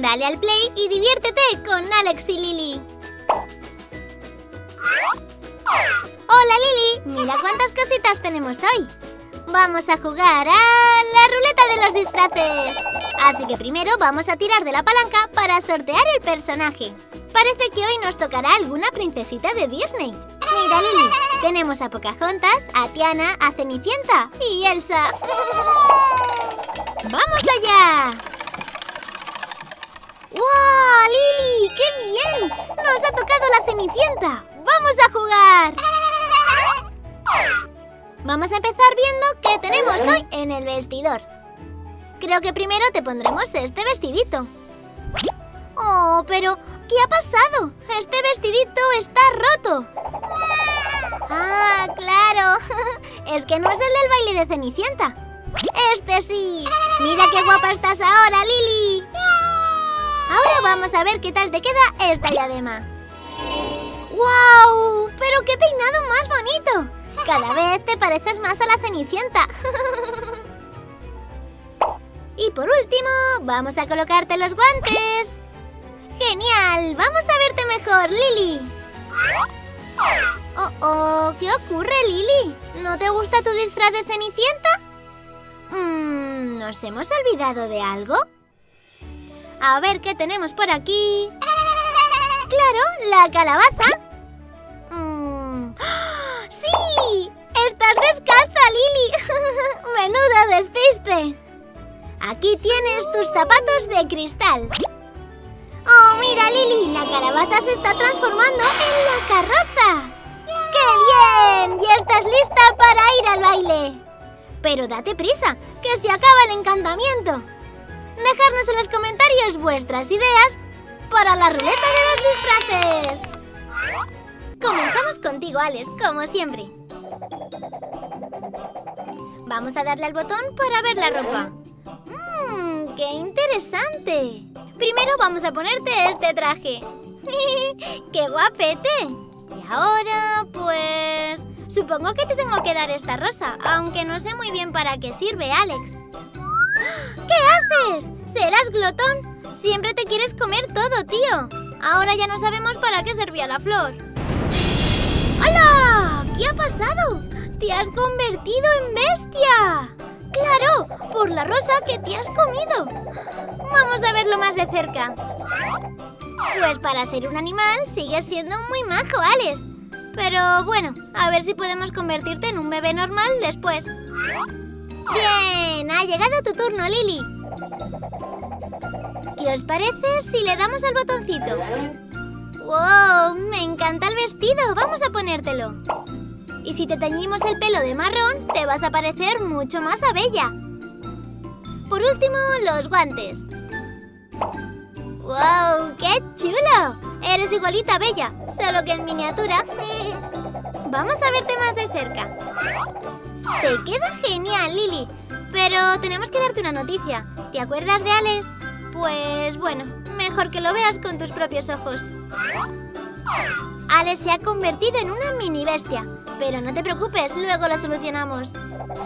Dale al play y diviértete con Alex y Lily. ¡Hola, Lily! Mira cuántas cositas tenemos hoy. Vamos a jugar a la ruleta de los disfraces. Así que primero vamos a tirar de la palanca para sortear el personaje. Parece que hoy nos tocará alguna princesita de Disney. Mira, Lily, tenemos a Pocahontas, a Tiana, a Cenicienta y Elsa. ¡Vamos allá! ¡Wow, Lily! ¡Qué bien! ¡Nos ha tocado la Cenicienta! ¡Vamos a jugar! Vamos a empezar viendo qué tenemos hoy en el vestidor. Creo que primero te pondremos este vestidito. ¡Oh, pero qué ha pasado! ¡Este vestidito está roto! ¡Ah, claro! Es que no es el del baile de Cenicienta. ¡Este sí! ¡Mira qué guapa estás ahora, Lily! Ahora vamos a ver qué tal te queda esta diadema. ¡Wow! ¡Pero qué peinado más bonito! Cada vez te pareces más a la Cenicienta. Y por último, vamos a colocarte los guantes. ¡Genial! ¡Vamos a verte mejor, Lily! ¡Oh, oh! ¿Qué ocurre, Lily? ¿No te gusta tu disfraz de Cenicienta? ¿Nos hemos olvidado de algo? A ver qué tenemos por aquí. ¡Claro! ¡La calabaza! ¡Sí! ¡Estás descalza, Lily! ¡Menudo despiste! Aquí tienes tus zapatos de cristal. ¡Oh, mira, Lily! La calabaza se está transformando en la carroza. ¡Qué bien! ¡Ya estás lista para ir al baile! Pero date prisa, que se acaba el encantamiento. Dejadnos en los comentarios vuestras ideas para la ruleta de los disfraces. Comenzamos contigo, Alex, como siempre. Vamos a darle al botón para ver la ropa. ¡Qué interesante! Primero vamos a ponerte este traje. ¡Qué guapete! Y ahora, pues... supongo que te tengo que dar esta rosa, aunque no sé muy bien para qué sirve, Alex. ¿Qué haces? ¿Serás glotón? Siempre te quieres comer todo, tío. Ahora ya no sabemos para qué servía la flor. ¡Hola! ¿Qué ha pasado? ¡Te has convertido en bestia! ¡Claro! ¡Por la rosa que te has comido! Vamos a verlo más de cerca. Pues para ser un animal sigues siendo muy majo, Alex. Pero bueno, a ver si podemos convertirte en un bebé normal después. ¡Bien! ¡Ha llegado tu turno, Lily! ¿Qué os parece si le damos al botoncito? ¡Wow! ¡Me encanta el vestido! ¡Vamos a ponértelo! Y si te teñimos el pelo de marrón, te vas a parecer mucho más a Bella. Por último, los guantes. ¡Wow! ¡Qué chulo! Eres igualita a Bella, solo que en miniatura. Vamos a verte más de cerca. ¡Te queda genial, Lily! Pero tenemos que darte una noticia. ¿Te acuerdas de Alex? Pues bueno, mejor que lo veas con tus propios ojos. Alex se ha convertido en una mini bestia, pero no te preocupes, luego lo solucionamos.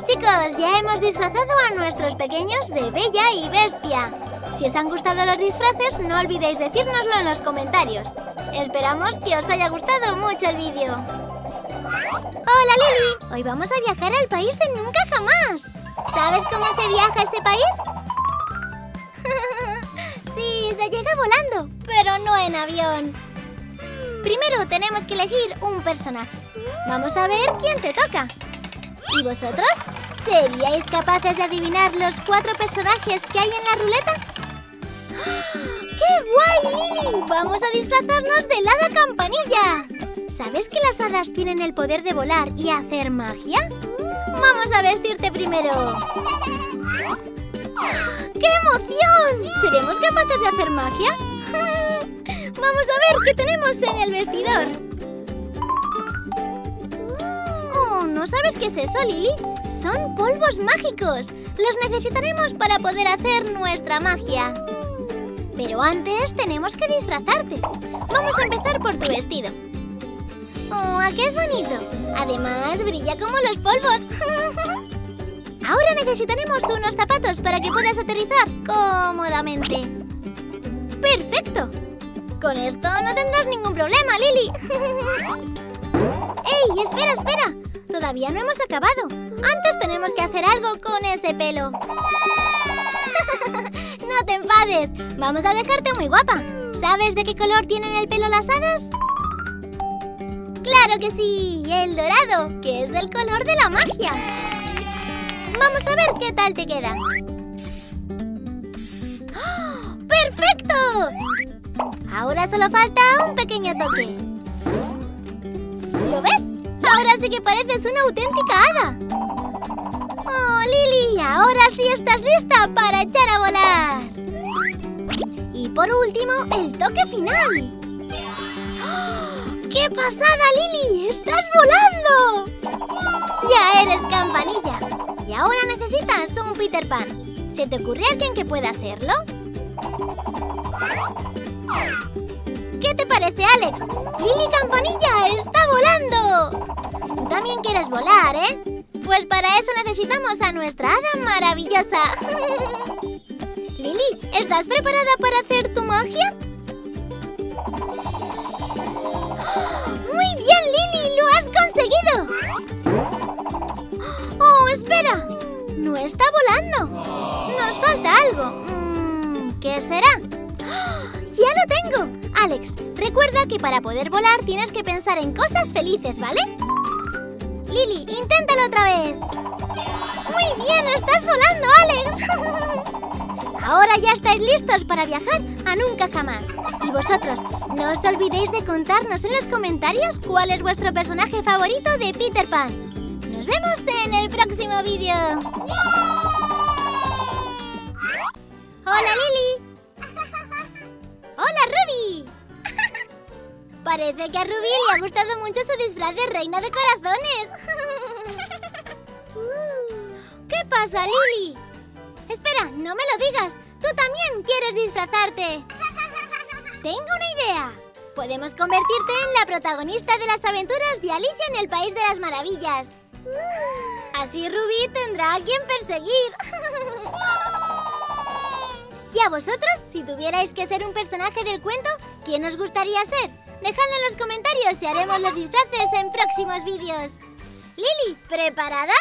Chicos, ya hemos disfrazado a nuestros pequeños de Bella y Bestia. Si os han gustado los disfraces, no olvidéis decírnoslo en los comentarios. Esperamos que os haya gustado mucho el vídeo. ¡Hola, Lily! Hoy vamos a viajar al país de Nunca Jamás. ¿Sabes cómo se viaja a ese país? Sí, se llega volando, pero no en avión. Primero tenemos que elegir un personaje. Vamos a ver quién te toca. ¿Y vosotros? ¿Seríais capaces de adivinar los 4 personajes que hay en la ruleta? ¡Qué guay, Lily! ¡Vamos a disfrazarnos de Hada Campanilla! ¿Sabes que las hadas tienen el poder de volar y hacer magia? ¡Vamos a vestirte primero! ¡Qué emoción! ¿Seremos capaces de hacer magia? ¡Vamos a ver qué tenemos en el vestidor! ¡Oh! ¿No sabes qué es eso, Lily? ¡Son polvos mágicos! ¡Los necesitaremos para poder hacer nuestra magia! Pero antes tenemos que disfrazarte. Vamos a empezar por tu vestido. ¡Oh! ¡Qué es bonito! Además, brilla como los polvos. Ahora necesitaremos unos zapatos para que puedas aterrizar cómodamente. ¡Perfecto! Con esto no tendrás ningún problema, Lily. ¡Ey! ¡Espera, espera! Todavía no hemos acabado. Antes tenemos que hacer algo con ese pelo. ¡No te enfades! Vamos a dejarte muy guapa. ¿Sabes de qué color tienen el pelo las hadas? ¡Claro que sí! ¡El dorado! ¡Que es el color de la magia! Vamos a ver qué tal te queda. ¡Oh, perfecto! Ahora solo falta un pequeño toque. ¿Lo ves? Ahora sí que pareces una auténtica hada. ¡Oh, Lily! ¡Ahora sí estás lista para echar a volar! Y por último, el toque final. ¡Qué pasada, Lily! ¡Estás volando! ¡Ya eres campanilla! Y ahora necesitas un Peter Pan. ¿Se te ocurre alguien que pueda hacerlo? ¿Qué te parece, Alex? ¡Lily Campanilla está volando! Tú también quieres volar, ¿eh? Pues para eso necesitamos a nuestra hada maravillosa. Lily, ¿estás preparada para hacer tu magia? ¡Oh, espera! ¡No está volando! ¡Nos falta algo! ¿Qué será? ¡Oh, ya lo tengo! Alex, recuerda que para poder volar tienes que pensar en cosas felices, ¿vale? Lily, inténtalo otra vez. ¡Muy bien! ¡Estás volando, Alex! Ahora ya estáis listos para viajar a nunca jamás. Y vosotros, no os olvidéis de contarnos en los comentarios cuál es vuestro personaje favorito de Peter Pan. ¡Nos vemos en el próximo vídeo! ¡Hola, Lily! ¡Hola, Ruby! Parece que a Ruby le ha gustado mucho su disfraz de reina de corazones. ¿Qué pasa, Lily? Espera, no me lo digas. Tú también quieres disfrazarte. ¡Tengo una idea! Podemos convertirte en la protagonista de las aventuras de Alicia en el País de las Maravillas. Así Ruby tendrá a quien perseguir. Y a vosotros, si tuvierais que ser un personaje del cuento, ¿quién os gustaría ser? Dejadlo en los comentarios y haremos los disfraces en próximos vídeos. Lily, ¿preparada?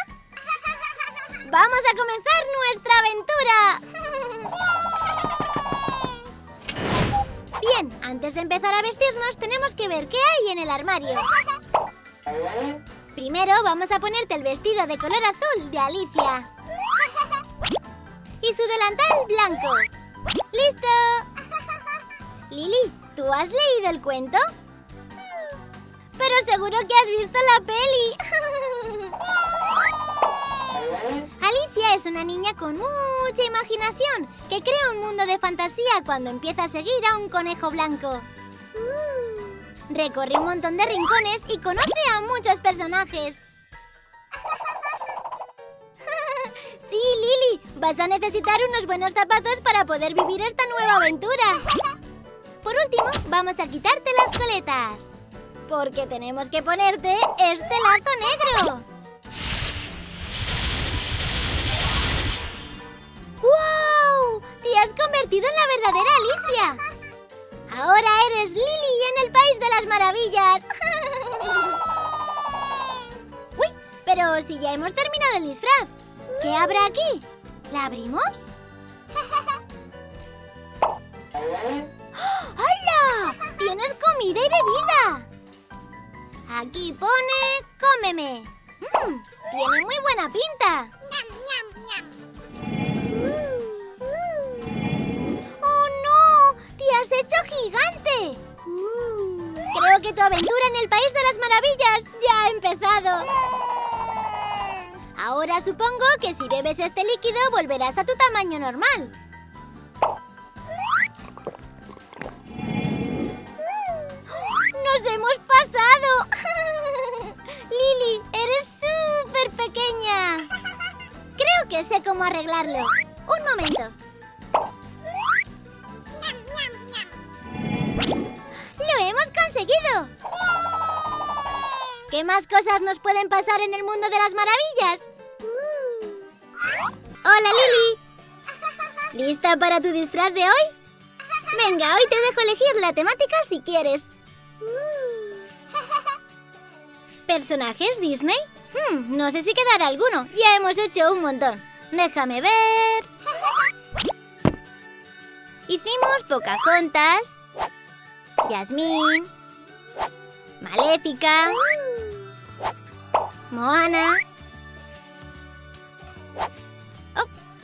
¡Vamos a comenzar nuestra aventura! Bien, antes de empezar a vestirnos, tenemos que ver qué hay en el armario. Primero vamos a ponerte el vestido de color azul de Alicia. Y su delantal blanco. ¡Listo! Lily, ¿tú has leído el cuento? Pero seguro que has visto la peli. Alicia es una niña con mucha imaginación que crea un mundo de fantasía cuando empieza a seguir a un conejo blanco. Recorre un montón de rincones y conoce a muchos personajes. Sí, Lily, vas a necesitar unos buenos zapatos para poder vivir esta nueva aventura. Por último, vamos a quitarte las coletas, porque tenemos que ponerte este lazo negro. ¡Wow! ¡Te has convertido en la verdadera Alicia! ¡Ahora eres Lily en el País de las Maravillas! ¡Uy! Pero si ya hemos terminado el disfraz, ¿qué habrá aquí? ¿La abrimos? ¡Hola! ¡Tienes comida y bebida! Aquí pone ¡cómeme! ¡Tiene muy buena pinta! ¡Has hecho gigante! Creo que tu aventura en el País de las Maravillas ya ha empezado. Ahora supongo que si bebes este líquido volverás a tu tamaño normal. ¡Nos hemos pasado! Lily, eres súper pequeña. Creo que sé cómo arreglarlo. Un momento. ¡Lo hemos conseguido! ¿Qué más cosas nos pueden pasar en el mundo de las maravillas? ¡Hola, Lily! ¿Lista para tu disfraz de hoy? Venga, hoy te dejo elegir la temática si quieres. ¿Personajes Disney? No sé si quedará alguno. Ya hemos hecho un montón. Déjame ver. Hicimos Pocahontas, Jasmine, Maléfica, Moana.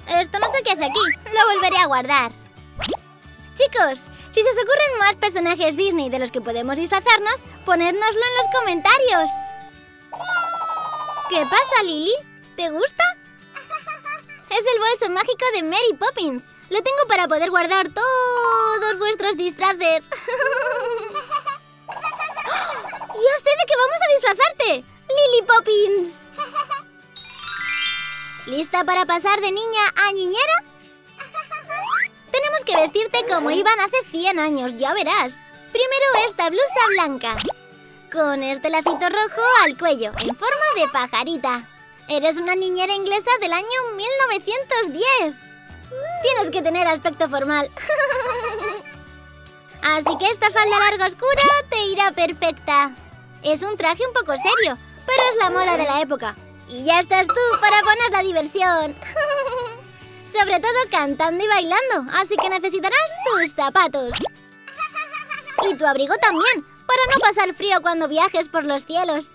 Esto no sé qué hace aquí. Lo volveré a guardar. Chicos, si se os ocurren más personajes Disney de los que podemos disfrazarnos, ponednoslo en los comentarios. ¿Qué pasa, Lily? ¿Te gusta? Es el bolso mágico de Mary Poppins. Lo tengo para poder guardar todos vuestros disfraces. ¡Ya sé de qué vamos a disfrazarte! ¡Lily Poppins! ¿Lista para pasar de niña a niñera? Tenemos que vestirte como iban hace 100 años, ya verás. Primero esta blusa blanca, con este lacito rojo al cuello, en forma de pajarita. Eres una niñera inglesa del año 1910. Tienes que tener aspecto formal. Así que esta falda larga oscura te irá perfecta. Es un traje un poco serio, pero es la moda de la época. Y ya estás tú para poner la diversión. Sobre todo cantando y bailando, así que necesitarás tus zapatos. Y tu abrigo también, para no pasar frío cuando viajes por los cielos.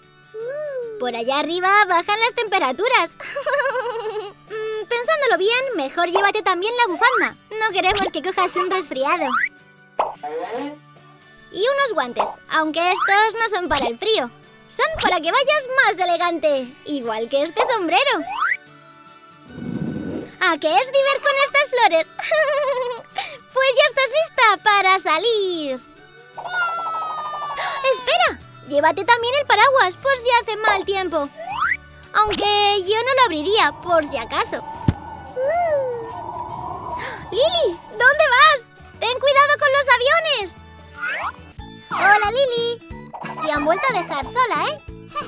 Por allá arriba bajan las temperaturas. Pensándolo bien, mejor llévate también la bufanda. No queremos que cojas un resfriado. Y unos guantes, aunque estos no son para el frío. Son para que vayas más elegante, igual que este sombrero. ¿A qué es diver con estas flores? Pues ya estás lista para salir. ¡Espera! Llévate también el paraguas por si hace mal tiempo. Aunque yo no lo abriría, por si acaso. ¡Lily! ¿Dónde vas? ¡Ten cuidado con los aviones! ¡Hola, Lily! Y han vuelto a dejar sola, ¿eh?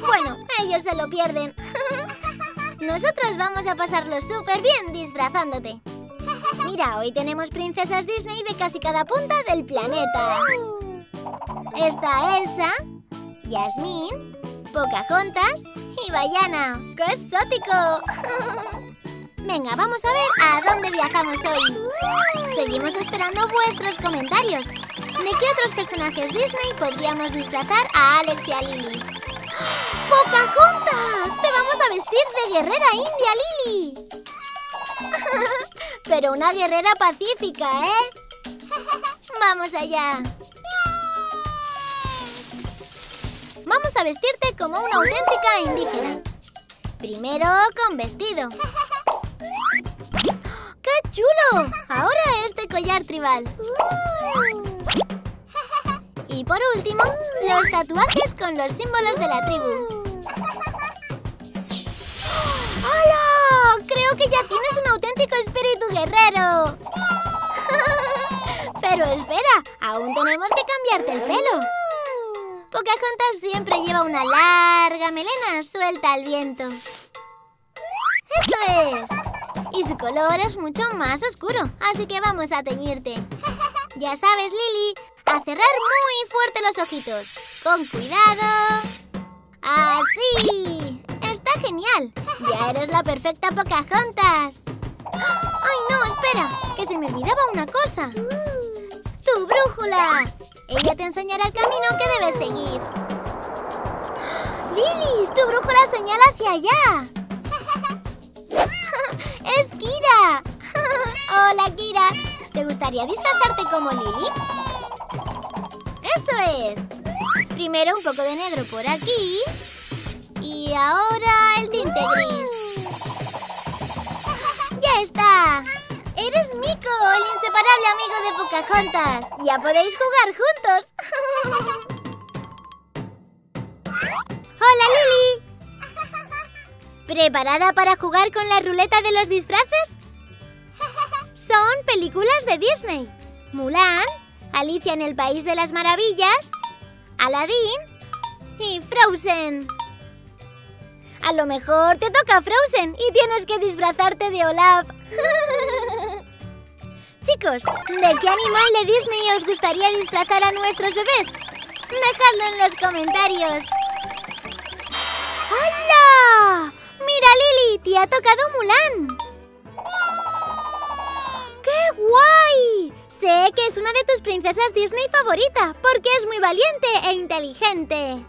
Bueno, ellos se lo pierden. Nosotros vamos a pasarlo súper bien disfrazándote. Mira, hoy tenemos princesas Disney de casi cada punta del planeta. Está Elsa, Jasmine, Pocahontas y Bayana. ¡Qué exótico! Venga, vamos a ver a dónde viajamos hoy. Seguimos esperando vuestros comentarios. ¿De qué otros personajes Disney podríamos disfrazar a Alex y a Lily? ¡Pocahontas! ¡Te vamos a vestir de guerrera india, Lily! Pero una guerrera pacífica, ¿eh? ¡Vamos allá! Vamos a vestirte como una auténtica indígena. Primero con vestido. ¡Qué chulo! Ahora este collar tribal. Y por último, los tatuajes con los símbolos de la tribu. ¡Hola! Creo que ya tienes un auténtico espíritu guerrero. Pero espera, aún tenemos que cambiarte el pelo. Pocahontas siempre lleva una larga melena suelta al viento. ¡Eso es! Y su color es mucho más oscuro, así que vamos a teñirte. Ya sabes, Lily, a cerrar muy fuerte los ojitos. ¡Con cuidado! ¡Así! ¡Está genial! ¡Ya eres la perfecta Pocahontas! ¡Ay, no! ¡Espera! ¡Que se me olvidaba una cosa! ¡Tu brújula! Ella te enseñará el camino que debes seguir. ¡Lily! ¡Tu brújula señala hacia allá! ¡Es Kira! ¡Hola, Kira! ¿Te gustaría disfrazarte como Lily? ¡Eso es! Primero un poco de negro por aquí. Y ahora el tinte gris. ¡Ya está! ¡Eres Mico, el inseparable amigo de Pocahontas! ¡Ya podéis jugar juntos! ¡Hola, Lily! ¿Preparada para jugar con la ruleta de los disfraces? Son películas de Disney. Mulan, Alicia en el País de las Maravillas, Aladdin y Frozen. A lo mejor te toca Frozen y tienes que disfrazarte de Olaf. Chicos, ¿de qué animal de Disney os gustaría disfrazar a nuestros bebés? Dejadlo en los comentarios. ¡Hola! ¡Mira, Lily! ¡Te ha tocado Mulan! ¡Qué guay! Sé que es una de tus princesas Disney favorita, porque es muy valiente e inteligente.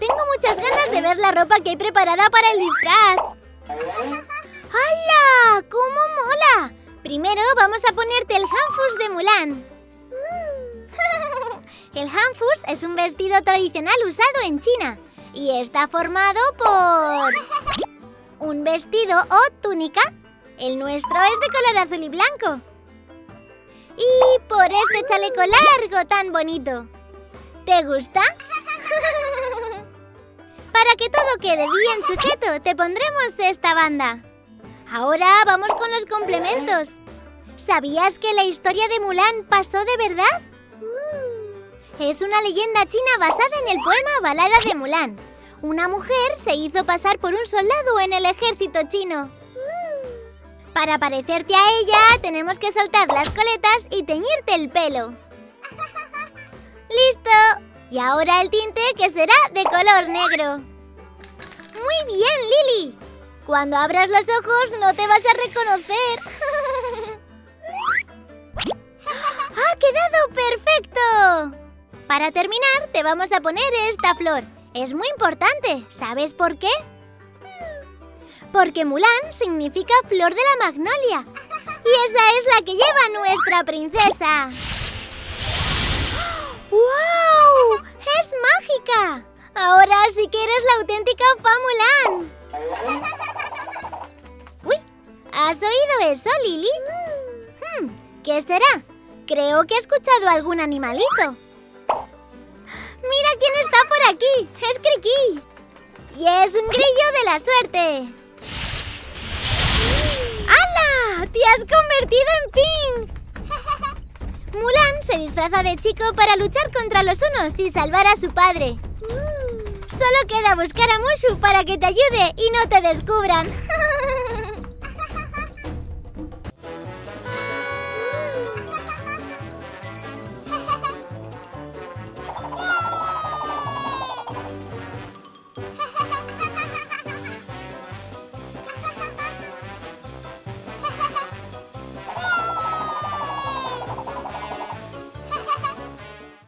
Tengo muchas ganas de ver la ropa que hay preparada para el disfraz. ¡Hala! ¡Cómo mola! Primero vamos a ponerte el hanfus de Mulan. El hanfus es un vestido tradicional usado en China y está formado por un vestido o túnica. El nuestro es de color azul y blanco. Y por este chaleco largo tan bonito. ¿Te gusta? Para que todo quede bien sujeto, te pondremos esta banda. Ahora vamos con los complementos. ¿Sabías que la historia de Mulan pasó de verdad? Es una leyenda china basada en el poema Balada de Mulan. Una mujer se hizo pasar por un soldado en el ejército chino. Para parecerte a ella, tenemos que soltar las coletas y teñirte el pelo. ¡Listo! Y ahora el tinte, que será de color negro. ¡Muy bien, Lily! Cuando abras los ojos no te vas a reconocer. ¡Ha quedado perfecto! Para terminar, te vamos a poner esta flor. Es muy importante. ¿Sabes por qué? Porque Mulan significa flor de la magnolia. Y esa es la que lleva nuestra princesa. ¡Wow! ¡Es mágica! Ahora sí que eres la auténtica Mulan. ¡Uy! ¿Has oído eso, Lily? ¿Qué será? Creo que he escuchado algún animalito. ¡Mira quién está por aquí! ¡Es Criqui! ¡Y es un grillo de la suerte! ¡Hala! ¡Te has convertido en Pink! Mulan se disfraza de chico para luchar contra los hunos y salvar a su padre. Solo queda buscar a Mushu para que te ayude y no te descubran.